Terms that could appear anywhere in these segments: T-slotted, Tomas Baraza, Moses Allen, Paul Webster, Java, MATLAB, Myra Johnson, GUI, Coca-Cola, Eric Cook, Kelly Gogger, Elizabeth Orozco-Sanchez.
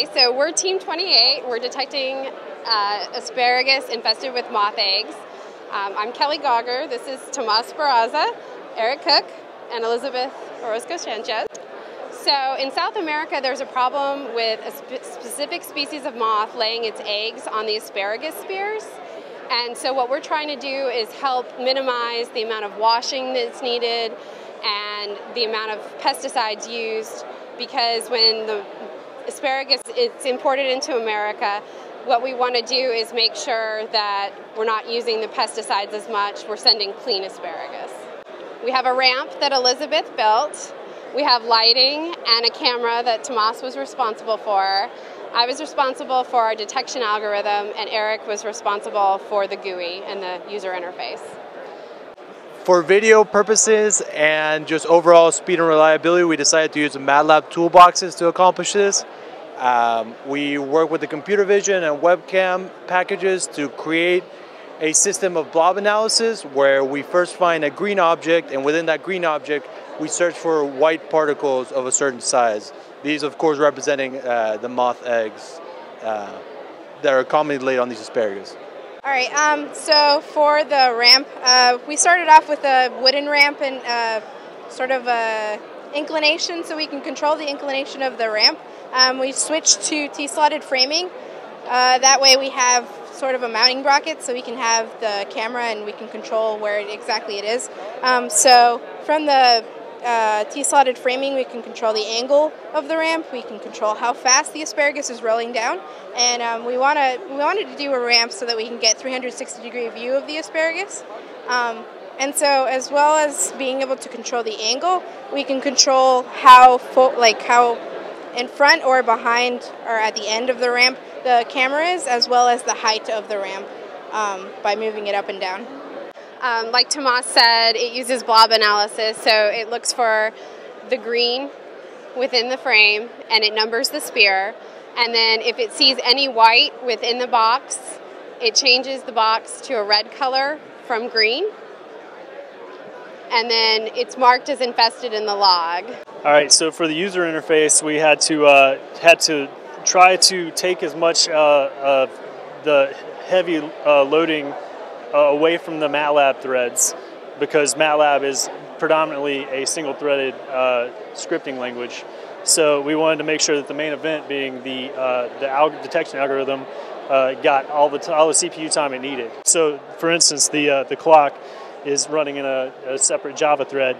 today. So we're Team 28. We're detecting asparagus infested with moth eggs. I'm Kelly Gogger. This is Tomas Baraza, Eric Cook, and Elizabeth Orozco-Sanchez. So in South America, there's a problem with a specific species of moth laying its eggs on the asparagus spears. And so what we're trying to do is help minimize the amount of washing that's needed and the amount of pesticides used, because when the asparagus is imported into America, what we want to do is make sure that we're not using the pesticides as much. We're sending clean asparagus. We have a ramp that Elizabeth built. We have lighting and a camera that Tomas was responsible for. I was responsible for our detection algorithm, and Eric was responsible for the GUI and the user interface. For video purposes and just overall speed and reliability, we decided to use the MATLAB toolboxes to accomplish this. We work with the computer vision and webcam packages to create a system of blob analysis where we first find a green object, and within that green object, we search for white particles of a certain size. These, of course, representing the moth eggs that are commonly laid on these asparagus. All right, so for the ramp, we started off with a wooden ramp and sort of a inclination, so we can control the inclination of the ramp. We switched to T-slotted framing. That way we have sort of a mounting bracket, so we can have the camera and we can control where exactly it is. So from the T-slotted framing, we can control the angle of the ramp, we can control how fast the asparagus is rolling down, and we wanted to do a ramp so that we can get 360-degree view of the asparagus. And so, as well as being able to control the angle, we can control how how in front or behind or at the end of the ramp the camera is, as well as the height of the ramp by moving it up and down. Like Tomas said, it uses blob analysis, so it looks for the green within the frame and it numbers the spear, and then if it sees any white within the box, it changes the box to a red color from green, and then it's marked as infested in the log. All right, so for the user interface, we had to try to take as much of the heavy loading away from the MATLAB threads, because MATLAB is predominantly a single-threaded scripting language. So we wanted to make sure that the main event, being the detection algorithm, got all the CPU time it needed. So, for instance, the clock is running in a separate Java thread.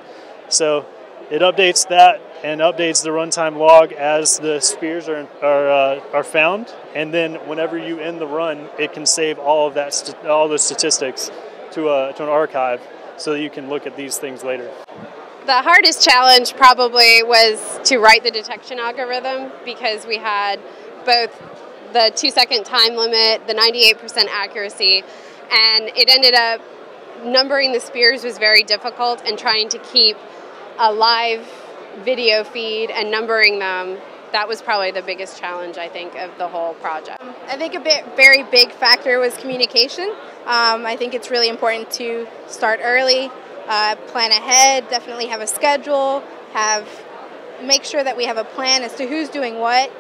So it updates that and updates the runtime log as the spears are found. And then whenever you end the run, it can save all those statistics to an archive, so that you can look at these things later. The hardest challenge probably was to write the detection algorithm, because we had both the 2-second time limit, the 98% accuracy, and it ended up numbering the spears was very difficult, and trying to keep a live video feed and numbering them, that was probably the biggest challenge, I think, of the whole project. I think a very big factor was communication. I think it's really important to start early, plan ahead, definitely have a schedule, make sure that we have a plan as to who's doing what.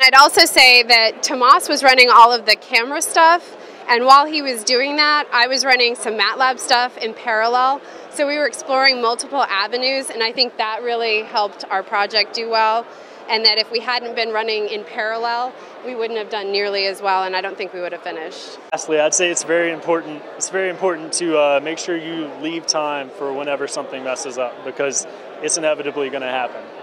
I'd also say that Tomas was running all of the camera stuff, and while he was doing that, I was running some MATLAB stuff in parallel. So we were exploring multiple avenues, and I think that really helped our project do well. And that if we hadn't been running in parallel, we wouldn't have done nearly as well, and I don't think we would have finished. Lastly, I'd say it's very important to make sure you leave time for whenever something messes up, because it's inevitably going to happen.